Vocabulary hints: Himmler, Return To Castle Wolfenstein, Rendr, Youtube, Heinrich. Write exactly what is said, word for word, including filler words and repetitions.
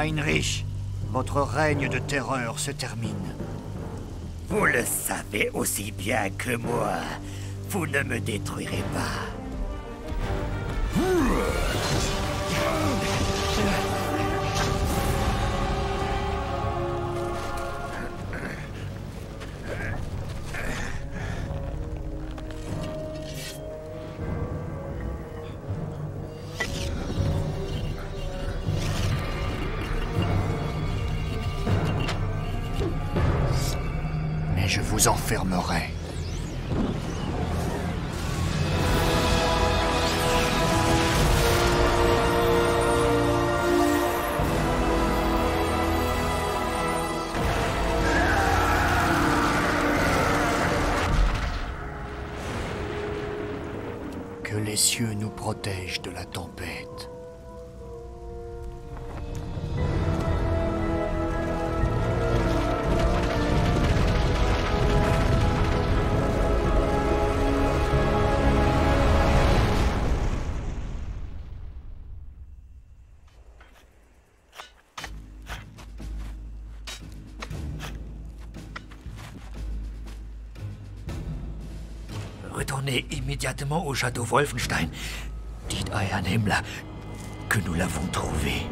Heinrich, votre règne de terreur se termine. Vous le savez aussi bien que moi, vous ne me détruirez pas. Je vous enfermerai. Que les cieux nous protègent de la tempête. Retournez immédiatement au château Wolfenstein. Dites à Herrn Himmler que nous l'avons trouvé.